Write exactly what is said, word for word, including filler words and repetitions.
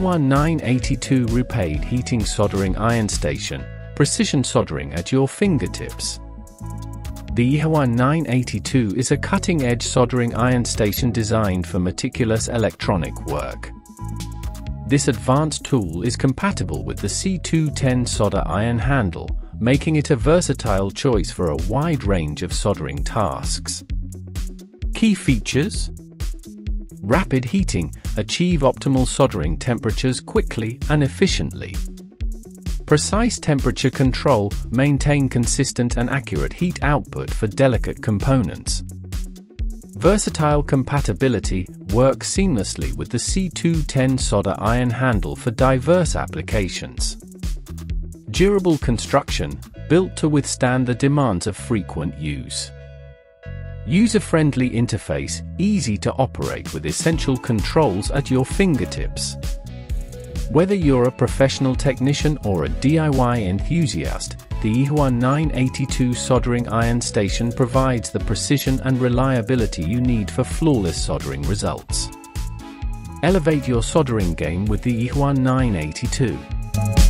Y I H U A nine eighty-two Repaid Heating Soldering Iron Station, precision soldering at your fingertips. The Y I H U A nine eighty-two is a cutting-edge soldering iron station designed for meticulous electronic work. This advanced tool is compatible with the C two ten solder iron handle, making it a versatile choice for a wide range of soldering tasks. Key features: rapid heating, achieve optimal soldering temperatures quickly and efficiently. Precise temperature control, maintain consistent and accurate heat output for delicate components. Versatile compatibility, work seamlessly with the C two ten solder iron handle for diverse applications. Durable construction, built to withstand the demands of frequent use. User-friendly interface, easy to operate with essential controls at your fingertips. Whether you're a professional technician or a D I Y enthusiast, the Y I H U A nine eighty-two Soldering Iron Station provides the precision and reliability you need for flawless soldering results. Elevate your soldering game with the Y I H U A nine eighty-two.